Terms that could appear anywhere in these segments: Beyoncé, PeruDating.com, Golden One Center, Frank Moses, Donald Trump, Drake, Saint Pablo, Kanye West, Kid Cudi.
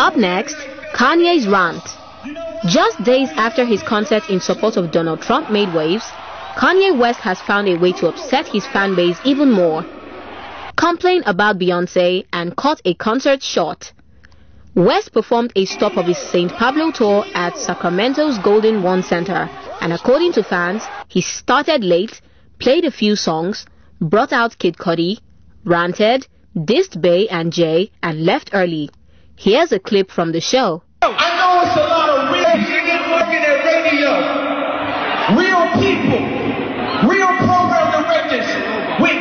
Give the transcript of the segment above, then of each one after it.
Up next, Kanye's rant. Just days after his concert in support of Donald Trump made waves, Kanye West has found a way to upset his fan base even more. Complained about Beyoncé and cut a concert short. West performed a stop of his Saint Pablo tour at Sacramento's Golden One Center, and according to fans, he started late, played a few songs, brought out Kid Cudi, ranted, dissed Bey and Jay, and left early. Here's a clip from the show. I know it's a lot of real shit working at radio. Real people, real program directors with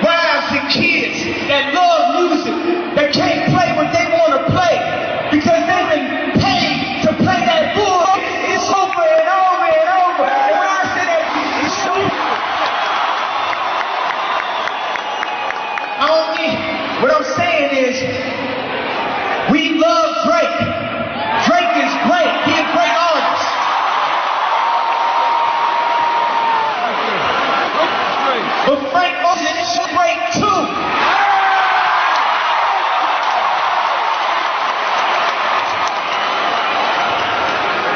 wives and kids that love music, that can't play what they want to play because they've been paid to play that bull. It's over and over and over. And when I say that, it's over. I don't mean, what I'm saying is, we love Drake. Drake is great. He's a great artist. But Frank Moses is great too.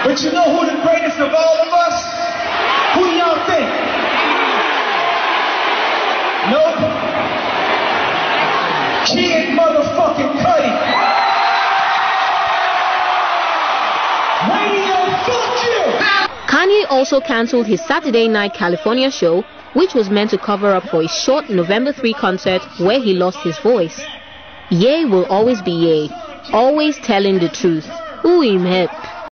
But you know who the greatest of all of us? Who do y'all think? Nope. Kid motherfucking Cudi. Kanye also cancelled his Saturday night California show, which was meant to cover up for a short November 3 concert where he lost his voice. Ye will always be Ye, always telling the truth. Ooh, him hip.